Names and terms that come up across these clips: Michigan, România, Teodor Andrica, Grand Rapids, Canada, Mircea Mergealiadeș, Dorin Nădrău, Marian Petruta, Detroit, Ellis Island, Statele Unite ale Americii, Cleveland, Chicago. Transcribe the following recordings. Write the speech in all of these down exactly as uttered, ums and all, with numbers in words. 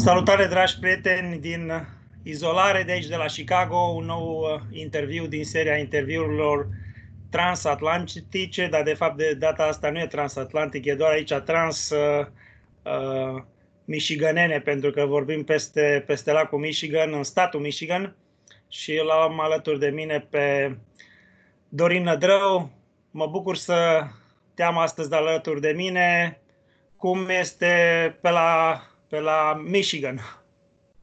Salutare, dragi prieteni din izolare de aici, de la Chicago, un nou interviu din seria interviurilor transatlantice, dar de fapt de data asta nu e transatlantic, e doar aici trans uh, michiganene, pentru că vorbim peste, peste lacul Michigan, în statul Michigan, și l-am alături de mine pe Dorin Nădrău. Mă bucur să te am astăzi de alături de mine. Cum este pe la... pe la Michigan?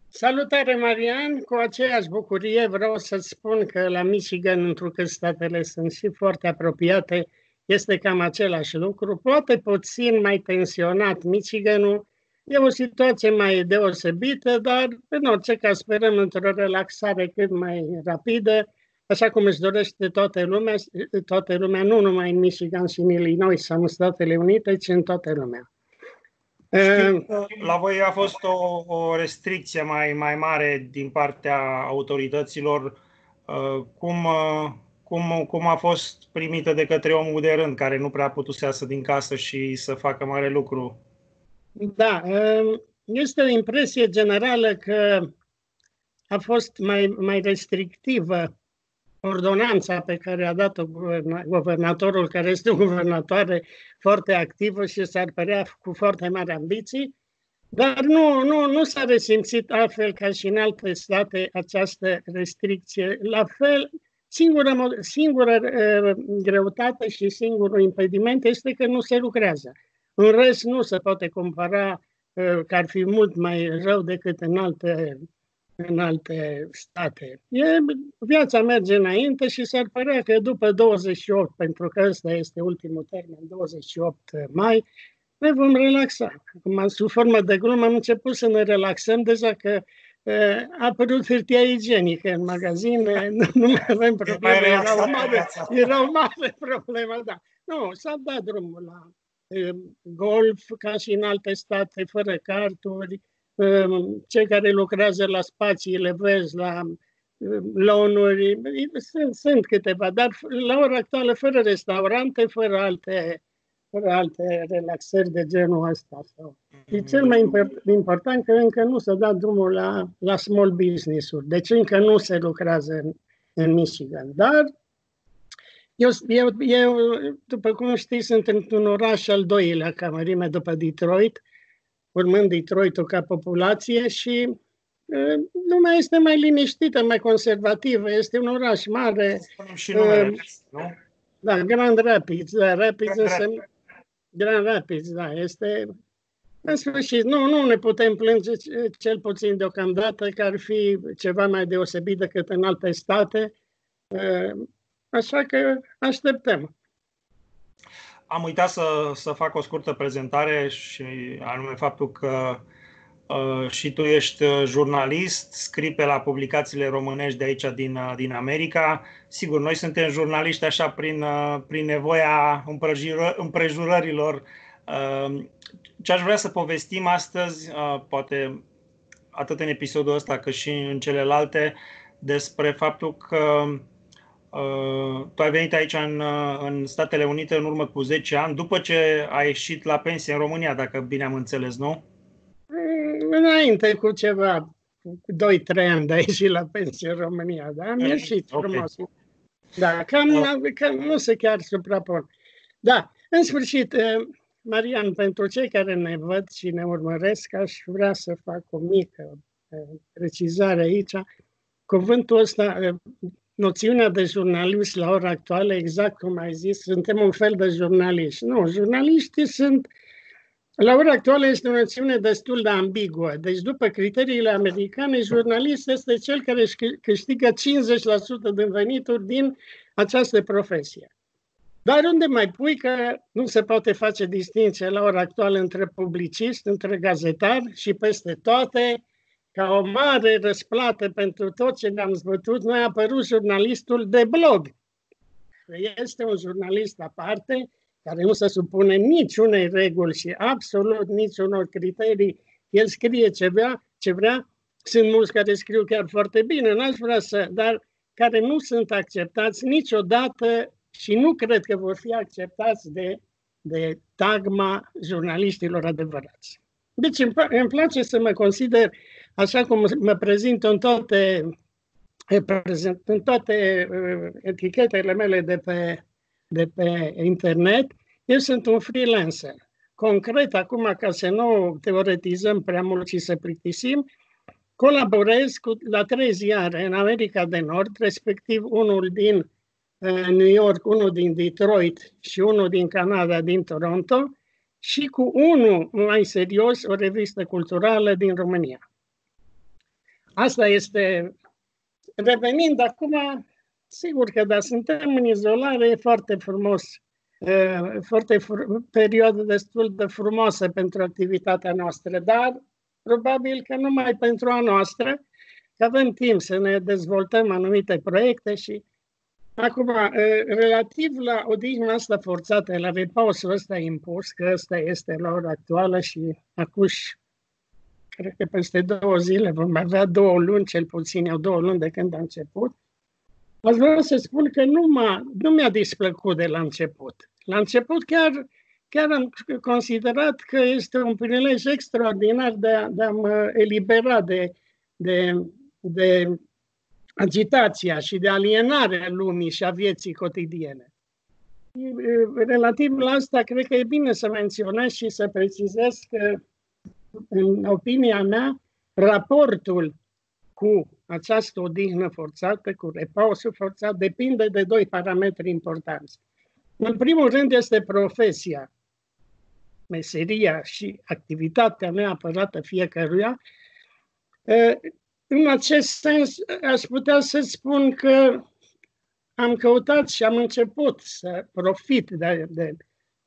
Salutare, Marian! Cu aceeași bucurie vreau să-ți spun că la Michigan, întrucât statele sunt și foarte apropiate, este cam același lucru. Poate puțin mai tensionat Michiganul. E o situație mai deosebită, dar în orice caz sperăm într-o relaxare cât mai rapidă, așa cum își dorește toată lumea, toată lumea, nu numai în Michigan și în Illinois sau în Statele Unite, ci în toată lumea. Știu că la voi a fost o, o restricție mai, mai mare din partea autorităților. Cum, cum, cum a fost primită de către omul de rând, care nu prea a putut să iasă din casă și să facă mare lucru? Da, este o impresie generală că a fost mai, mai restrictivă ordonanța pe care a dat-o guvernatorul, care este o guvernatoare foarte activă și s-ar părea cu foarte mari ambiții, dar nu, nu, nu s-a resimțit altfel ca și în alte state această restricție. La fel, singura, singura uh, greutate și singurul impediment este că nu se lucrează. În rest, nu se poate compara uh, că ar fi mult mai rău decât în alte în alte state. E, viața merge înainte și s-ar părea că după douăzeci și opt, pentru că ăsta este ultimul termen, douăzeci și opt mai, ne vom relaxa. Acum, sub formă de glumă, am început să ne relaxăm deja că e, a apărut hârtia igienică în magazine, nu, nu mai avem probleme, erau mare, erau mare probleme, da. Nu, s-a dat drumul la e, golf, ca și în alte state, fără carturi. Cei care lucrează la spațiile verzi, la lounge-uri, sunt, sunt câteva, dar la ora actuală fără restaurante, fără alte, fără alte relaxări de genul ăsta. Și cel mai important că încă nu s-a dat drumul la, la small business-uri, deci încă nu se lucrează în, în Michigan. Dar eu, eu, eu, după cum știi, sunt într-un oraș al doilea ca mărime după Detroit, urmând Detroit-ul ca populație, și lumea este mai liniștită, mai conservativă. Este un oraș mare. Și numele, nu? Da, Grand Rapids. Da, Rapids Grand, însemn... Rapids. Grand Rapids, da, este... În sfârșit, nu, nu ne putem plânge, cel puțin deocamdată, că ar fi ceva mai deosebit decât în alte state. Așa că așteptăm. Am uitat să, să fac o scurtă prezentare, și anume faptul că uh, și tu ești jurnalist, scrii pe la publicațiile românești de aici din, din America. Sigur, noi suntem jurnaliști așa prin, uh, prin nevoia împrejură, împrejurărilor. Uh, ce aș vrea să povestim astăzi, uh, poate atât în episodul ăsta cât și în celelalte, despre faptul că Uh, tu ai venit aici în, în Statele Unite în urmă cu zece ani, după ce ai ieșit la pensie în România, dacă bine am înțeles, nu? Înainte cu ceva, doi trei ani de a ieși la pensie în România, dar am ieșit okay. frumos. Da, cam, oh. cam nu se chiar suprapun. Da, în sfârșit, Marian, pentru cei care ne văd și ne urmăresc, aș vrea să fac o mică precizare aici. Cuvântul ăsta... Noțiunea de jurnalist la ora actuală, exact cum ai zis, suntem un fel de jurnaliști. Nu, jurnaliștii sunt, la ora actuală este o noțiune destul de ambiguă. Deci, după criteriile americane, jurnalist este cel care își câștigă cincizeci la sută din venituri din această profesie. Dar unde mai pui că nu se poate face distinție la ora actuală între publicist, între gazetar și peste toate... Ca o mare răsplată pentru tot ce ne-am zbătut, noi a apărut jurnalistul de blog. Este un jurnalist aparte, care nu se supune niciunei reguli și absolut niciunor criterii. El scrie ce vrea, ce vrea. Sunt mulți care scriu chiar foarte bine, n-aș vrea să, dar care nu sunt acceptați niciodată și nu cred că vor fi acceptați de, de tagma jurnaliștilor adevărați. Deci îmi place să mă consider, așa cum mă prezint în toate, în toate etichetele mele de pe, de pe internet, eu sunt un freelancer. Concret, acum, ca să nu teoretizăm prea mult și să plictisim, colaborez cu, la trei ziare în America de Nord, respectiv unul din uh, New York, unul din Detroit și unul din Canada, din Toronto, și cu unul mai serios, o revistă culturală din România. Asta este... Revenind acum, sigur că da, suntem în izolare, e foarte frumos, uh, foarte fr- perioadă destul de frumoasă pentru activitatea noastră, dar probabil că numai pentru a noastră, că avem timp să ne dezvoltăm anumite proiecte și acum, relativ la odihna asta forțată, la repausul ăsta impus, că ăsta este la ora actuală și acuși, cred că peste două zile vom avea două luni, cel puțin eu două luni de când am început, aș vrea să spun că nu, m-a, nu mi-a displăcut de la început. La început chiar... Chiar am considerat că este un prilej extraordinar de a, de a mă elibera de, de, de agitația și de alienarea lumii și a vieții cotidiene. Relativ la asta, cred că e bine să menționez și să precizez că, în opinia mea, raportul cu această odihnă forțată, cu repausul forțat, depinde de doi parametri importanți. În primul rând este profesia, meseria și activitatea neapărată fiecăruia. În acest sens, aș putea să spun că am căutat și am început să profit de, de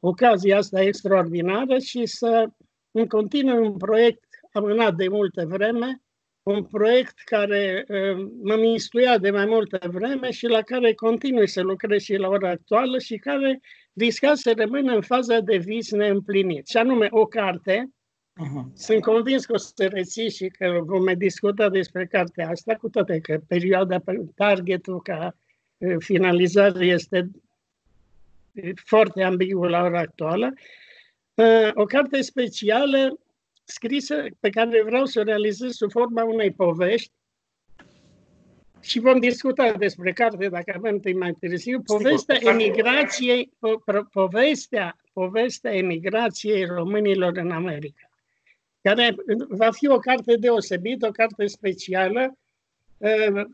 ocazia asta extraordinară și să îmi continui un proiect amânat de multă vreme, un proiect care mă mistuia de mai multă vreme și la care continui să lucrez și la ora actuală și care risca să rămână în faza de vis neîmplinit. Și anume o carte, uh-huh. Sunt convins că o să reții și că vom discuta despre cartea asta, cu toate că perioada, targetul ca finalizare este foarte ambigu la ora actuală. O carte specială scrisă, pe care vreau să o realizez sub forma unei povești și vom discuta despre carte, dacă avem timp mai târziu, povestea emigrației, po- povestea, povestea emigrației românilor în America, care va fi o carte deosebită, o carte specială,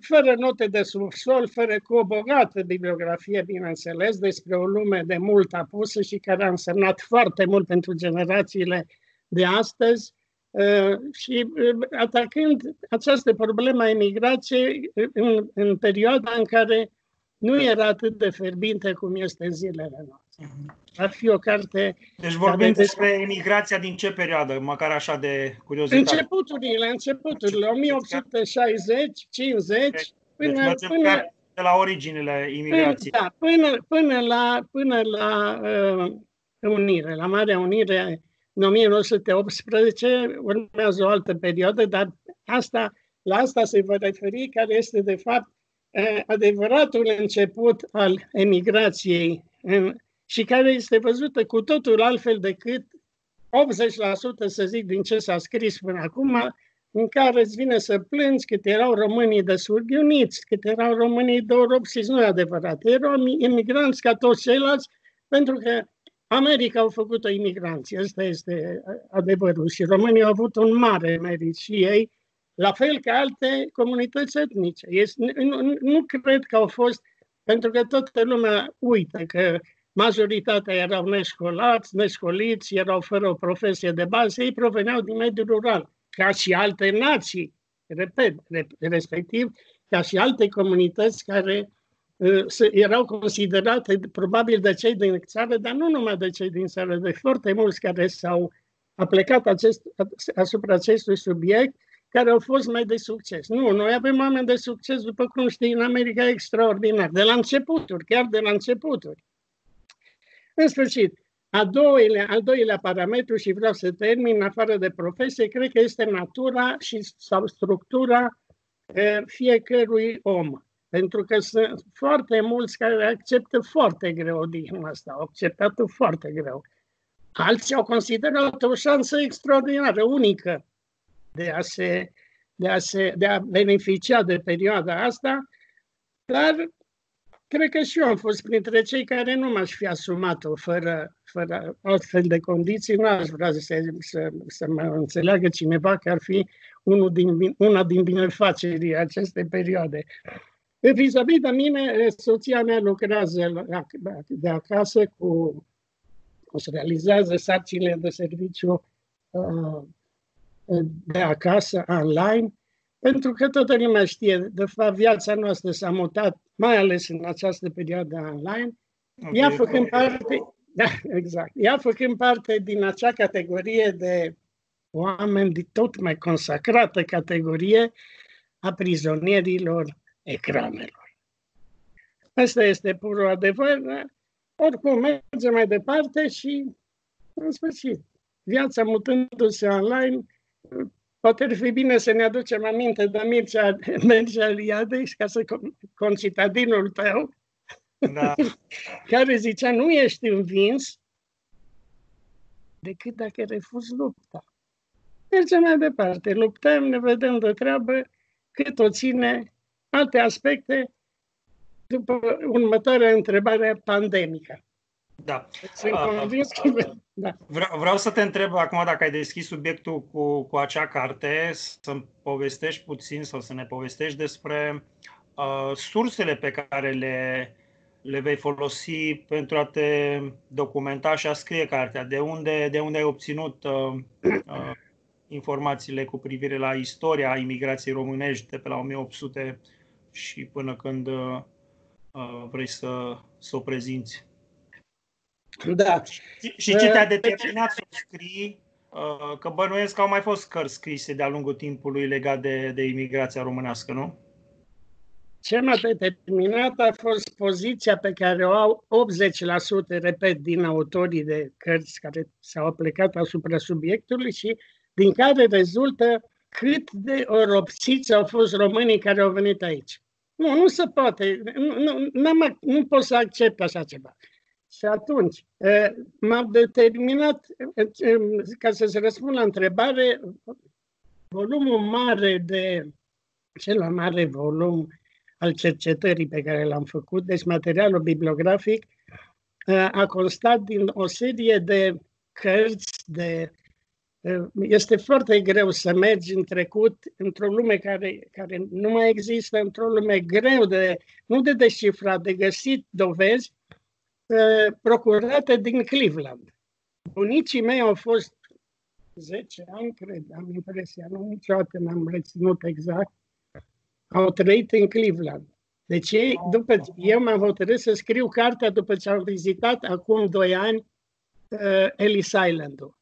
fără note de subsol, fără, cu o bogată bibliografie, bineînțeles, despre o lume de mult apusă și care a însemnat foarte mult pentru generațiile de astăzi și atacând această problemă a emigrației în, în perioada în care nu era atât de fierbinte cum este în zilele noastre. Ar fi o carte... Deci vorbim despre emigrația din ce perioadă, măcar așa de curiozitate? Începuturile, începuturile, o mie opt sute șaizeci, cincizeci, până... Deci până de la originile imigrației. Da, până, până la, până la uh, Unire, la Marea Unire. În o mie nouă sute optsprezece urmează o altă perioadă, dar asta, la asta se va referi, care este de fapt adevăratul început al emigrației în, și care este văzută cu totul altfel decât optzeci la sută, să zic, din ce s-a scris până acum, în care îți vine să plângi cât erau românii de surghiuniți, cât erau românii de oropsiți, nu e adevărat, erau emigranți ca toți ceilalți, pentru că America au făcut-o imigranții, ăsta este adevărul și românii au avut un mare merit și ei, la fel ca alte comunități etnice. Este, nu, nu cred că au fost, pentru că toată lumea uită că majoritatea erau neșcolați, neșcoliți, erau fără o profesie de bază, ei proveneau din mediul rural, ca și alte nații, repet, respectiv, ca și alte comunități care... erau considerate probabil de cei din țară, dar nu numai de cei din țară, de foarte mulți care s-au aplicat acest, asupra acestui subiect, care au fost mai de succes. Nu, noi avem oameni de succes, după cum știi, în America extraordinar, de la începuturi, chiar de la începuturi. În sfârșit, a doilea, al doilea parametru, și vreau să termin, afară de profesie, cred că este natura și, sau structura e, fiecărui om. Pentru că sunt foarte mulți care acceptă foarte greu odihna asta, au acceptat-o foarte greu. Alții au considerat o șansă extraordinară, unică, de a, se, de, a se, de a beneficia de perioada asta, dar cred că și eu am fost printre cei care nu m-aș fi asumat-o fără, fără altfel de condiții. Nu aș vrea să, să, să mă înțeleagă cineva că ar fi unul din, una din binefacerii acestei perioade. Vis-a-vis de mine, soția mea lucrează la, de acasă cu... își realizează sarcinile de serviciu uh, de acasă, online, pentru că toată lumea știe, de fapt, viața noastră s-a mutat, mai ales în această perioadă online. Okay. Ea făcând parte, da, exact, ea făcând parte din acea categorie de oameni de tot mai consacrată categorie a prizonierilor ecranelor. Asta este purul adevăr. Oricum, merge mai departe și, în sfârșit, viața mutându-se online, poate ar fi bine să ne aducem aminte de Mircea Mergealiadeș, ca să concitadinul tău, da. Care zicea, nu ești învins decât dacă refuzi lupta. Mergem mai departe, luptăm, ne vedem de treabă, cât o ține, alte aspecte. După următoarea întrebare pandemică. Da. Sunt convins că... da. Vreau, vreau să te întreb acum dacă ai deschis subiectul cu, cu acea carte, să-mi povestești puțin sau să ne povestești despre uh, sursele pe care le, le vei folosi pentru a te documenta și a scrie cartea. De unde, de unde ai obținut uh, uh, informațiile cu privire la istoria imigrației românești de pe la o mie opt sute și până când... Uh, vrei să, să o prezinți. Da. Și, și ce te-a determinat să scrii? Că bănuiesc că au mai fost cărți scrise de-a lungul timpului legat de, de imigrația românească, nu? Ce m-a determinat a fost poziția pe care o au optzeci la sută, repet, din autorii de cărți care s-au aplicat asupra subiectului și din care rezultă cât de oropsiți au fost românii care au venit aici. Nu, nu se poate. Nu, nu, nu pot să accept așa ceva. Și atunci m-am determinat, ca să-ți răspund la întrebare, volumul mare de, cel mai mare volum al cercetării pe care l-am făcut, deci materialul bibliografic, a constat din o serie de cărți, de... Este foarte greu să mergi în trecut, într-o lume care, care nu mai există, într-o lume greu de, nu de descifrat, de găsit dovezi uh, procurate din Cleveland. Bunicii mei au fost zece ani, cred, am impresia, nu niciodată n-am reținut exact, au trăit în Cleveland. Deci ei, după, eu m-am hotărât să scriu cartea după ce am vizitat acum doi ani uh, Ellis Island-ul.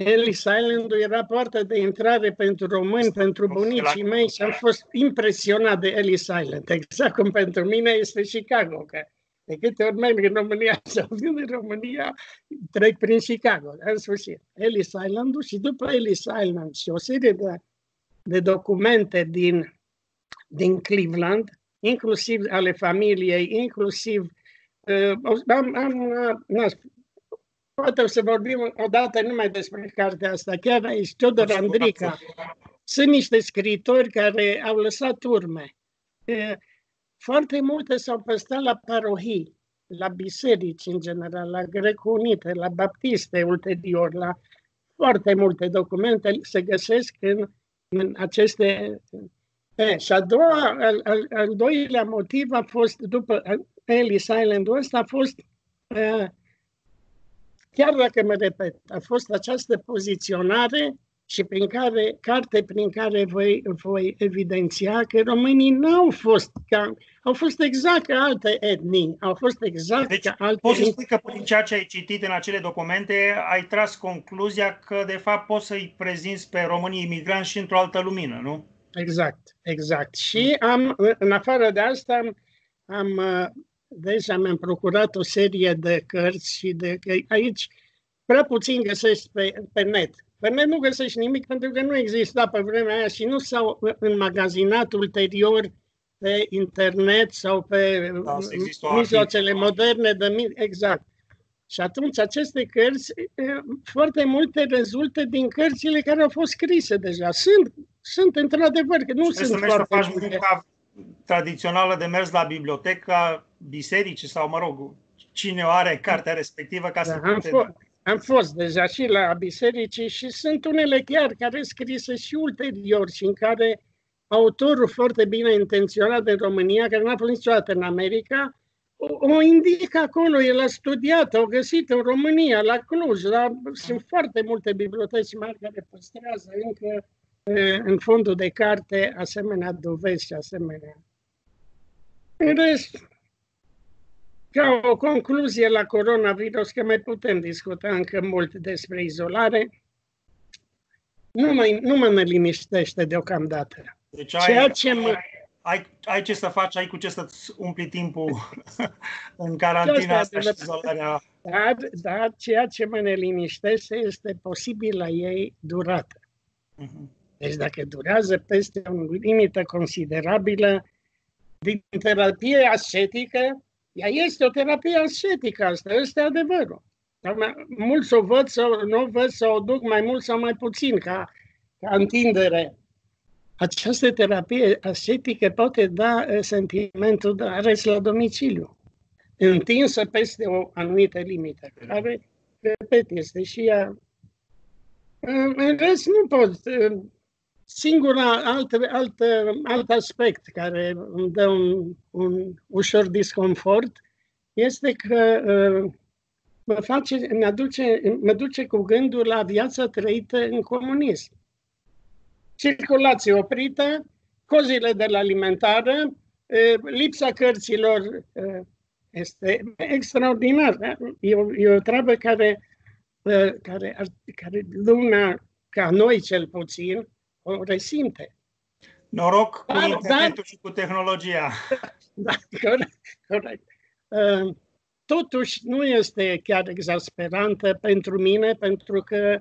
Ellis Island-ul era poarta de intrare pentru români, pentru bunicii mei și am fost impresionat de Ellis Island. Exact cum pentru mine este Chicago, că de câte ori merg în România sau vin în România, trec prin Chicago. În sfârșit, Ellis Island-ul și după Ellis Island și o serie de, de documente din, din Cleveland, inclusiv ale familiei, inclusiv... Uh, am... am uh, Poate o să vorbim odată numai despre cartea asta, chiar aici, Teodor Andrica. Sunt niște scriitori care au lăsat urme. Foarte multe s-au păstrat la parohii, la biserici în general, la greco-unite, la baptiste ulterior, la foarte multe documente se găsesc în, în aceste... E, și a doua, al, al, al doilea motiv a fost, după Ellis Island-ul ăsta, a fost... Uh, Chiar dacă mă repet, a fost această poziționare și prin care, carte prin care voi, voi evidenția că românii n-au fost ca, au fost exact ca alte etnii, au fost exact deci, ca alte... Poți să spui că prin ceea ce ai citit în acele documente ai tras concluzia că de fapt poți să-i prezinți pe românii imigranți și într-o altă lumină, nu? Exact, exact. Și am, în afară de asta am... am Deja mi-am procurat o serie de cărți și de aici prea puțin găsești pe, pe net. Pe net nu găsești nimic pentru că nu exista pe vremea aia și nu s-au înmagazinat ulterior pe internet sau pe da, mijloacele moderne de... Exact. Și atunci aceste cărți, foarte multe rezultă din cărțile care au fost scrise deja. Sunt, sunt într-adevăr, că nu sunt foarte multe. Să faci munca tradițională de mers la biblioteca bisericii sau, mă rog, cine o are cartea respectivă ca să... Da, am, fost, am fost deja și la bisericii și sunt unele chiar care scrise și ulterior și în care autorul foarte bine intenționat de România, care n-a fost niciodată în America, o indică acolo, el a studiat, a găsit în România, la Cluj, la... sunt foarte multe biblioteci mari care păstrează încă în fondul de carte asemenea dovezi și asemenea. În rest, ca o concluzie la coronavirus, că mai putem discuta încă mult despre izolare, nu mă, nu mă, mă liniștește deocamdată. Deci ai... Ceea ce mă... Ai, ai ce să faci, ai cu ce să-ți umpli timpul în carantina asta și izolarea. Dar, dar ceea ce mă neliniștește este posibil la ei durată. Uh-huh. Deci dacă durează peste o limită considerabilă din terapie ascetică, ea este o terapie ascetică, asta este adevărul. Dar mulți o văd sau nu o văd sau o duc mai mult sau mai puțin ca, ca întindere. Această terapie ascetică poate da sentimentul de arest la domiciliu, întinsă peste o anumită limită, care, repet, este și ea. În rest, nu pot. Singura, alt, alt, alt aspect care îmi dă un, un ușor disconfort este că mă, face, mă, aduce, mă duce cu gândul la viața trăită în comunism. Circulație oprită, cozile de la alimentară, lipsa cărților este extraordinară. E o, e o treabă care, care, care lumea, ca noi cel puțin, o resimte. Noroc cu dar, internetul dar, și cu tehnologia. Da, corect, corect. Totuși nu este chiar exasperantă pentru mine, pentru că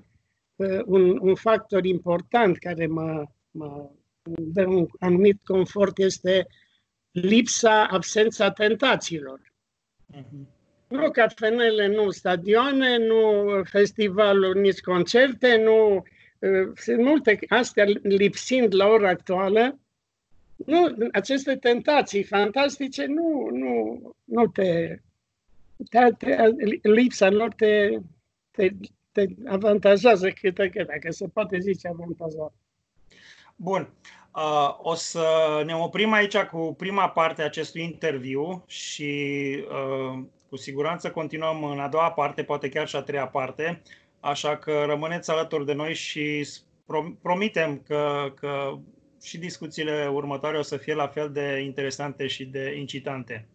Un, un factor important care mă, mă dă un anumit confort este lipsa, absența tentațiilor. Uh-huh. Nu cafenele, nu stadioane, nu festivaluri, nici concerte, nu... Uh, sunt multe astea lipsind la ora actuală. Nu, aceste tentații fantastice nu, nu, nu te, te, te... Lipsa lor te... te te avantajează câte, câte, dacă se poate zice avantajează. Bun. Uh, o să ne oprim aici cu prima parte a acestui interviu și uh, cu siguranță continuăm în a doua parte, poate chiar și a treia parte, așa că rămâneți alături de noi și promitem că, că și discuțiile următoare o să fie la fel de interesante și de incitante.